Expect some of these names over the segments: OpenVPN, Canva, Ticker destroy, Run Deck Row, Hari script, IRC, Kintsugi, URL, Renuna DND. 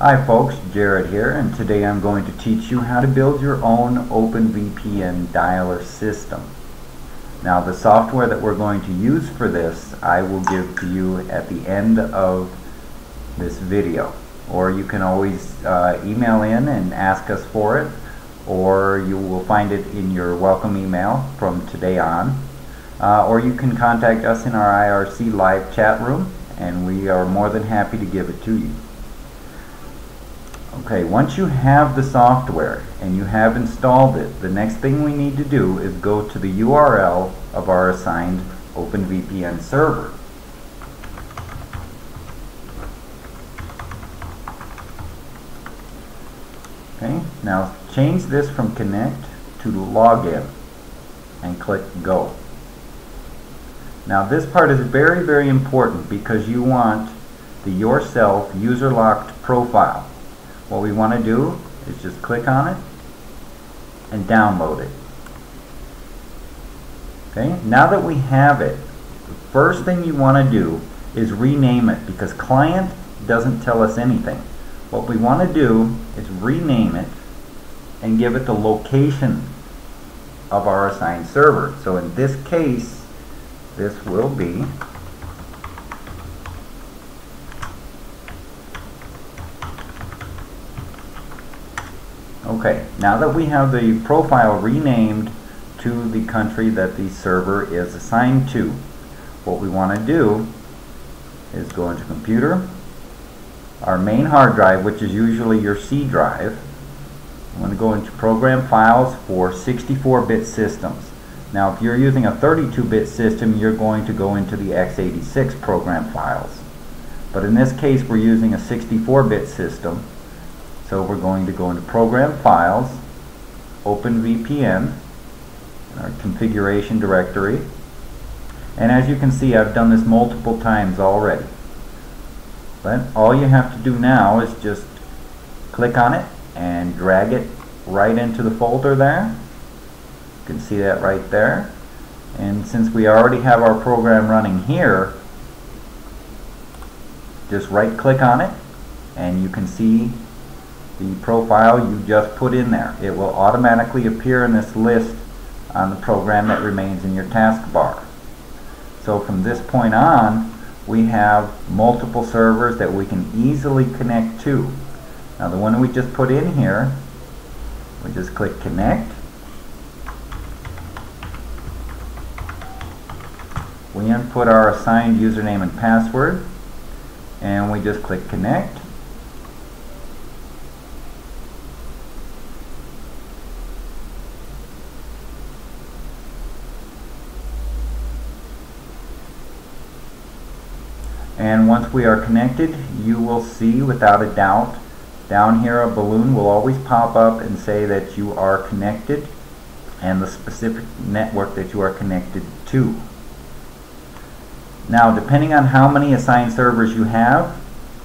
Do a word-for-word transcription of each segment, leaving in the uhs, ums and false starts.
Hi folks, Jared here, and today I'm going to teach you how to build your own OpenVPN dialer system. Now the software that we're going to use for this I will give to you at the end of this video, or you can always uh, email in and ask us for it, or you will find it in your welcome email from today on, uh, or you can contact us in our I R C live chat room and we are more than happy to give it to you. Okay, once you have the software and you have installed it, the next thing we need to do is go to the U R L of our assigned OpenVPN server. Okay, now change this from connect to login and click go. Now this part is very, very important because you want the yourself user locked profile. What we want to do is just click on it and download it. Okay, now that we have it, the first thing you want to do is rename it, because client doesn't tell us anything. What we want to do is rename it and give it the location of our assigned server. So in this case, this will be okay, now that we have the profile renamed to the country that the server is assigned to, what we want to do is go into computer, our main hard drive, which is usually your C drive. I'm going to go into program files for sixty-four bit systems. Now if you're using a thirty-two bit system, you're going to go into the x eighty-six program files. But in this case we're using a sixty-four bit system. So we're going to go into Program Files, OpenVPN, our configuration directory. And as you can see, I've done this multiple times already. But all you have to do now is just click on it and drag it right into the folder there. You can see that right there. And since we already have our program running here, just right click on it and you can see the profile you just put in there. It will automatically appear in this list on the program that remains in your taskbar. So from this point on, we have multiple servers that we can easily connect to. Now the one we just put in here, we just click connect. We input our assigned username and password, and we just click connect. And once we are connected, you will see without a doubt down here a balloon will always pop up and say that you are connected and the specific network that you are connected to. Now depending on how many assigned servers you have,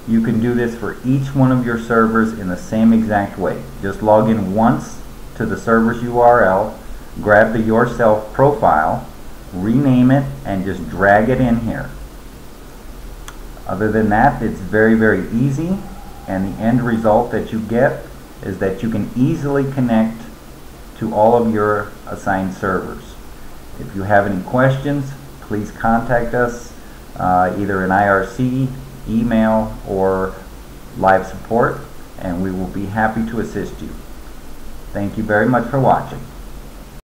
you can do this for each one of your servers in the same exact way. Just log in once to the server's U R L, grab the yourself profile, rename it, and just drag it in here. Other than that, it's very, very easy, and the end result that you get is that you can easily connect to all of your assigned servers. If you have any questions, please contact us uh, either in I R C, email, or live support, and we will be happy to assist you. Thank you very much for watching.